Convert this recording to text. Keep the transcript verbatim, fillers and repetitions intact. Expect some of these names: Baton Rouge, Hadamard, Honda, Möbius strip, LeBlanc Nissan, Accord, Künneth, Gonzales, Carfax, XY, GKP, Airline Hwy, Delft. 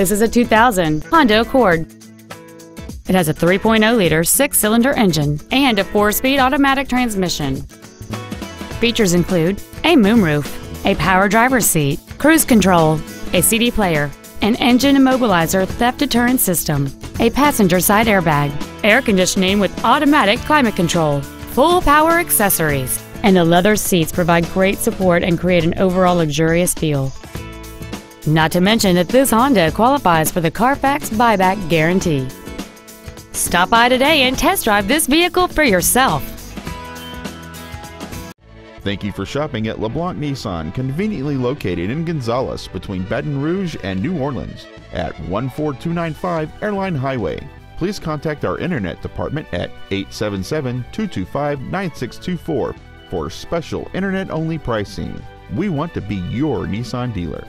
This is a two thousand Honda Accord. It has a three point oh liter six-cylinder engine and a four-speed automatic transmission. Features include a moonroof, a power driver's seat, cruise control, a C D player, an engine immobilizer theft deterrent system, a passenger side airbag, air conditioning with automatic climate control, full power accessories, and the leather seats provide great support and create an overall luxurious feel. Not to mention that this Honda qualifies for the Carfax buyback guarantee. Stop by today and test drive this vehicle for yourself. Thank you for shopping at LeBlanc Nissan, conveniently located in Gonzales between Baton Rouge and New Orleans at one four two nine five Airline Highway. Please contact our Internet department at eight seven seven, two two five, nine six two four for special Internet-only pricing. We want to be your Nissan dealer.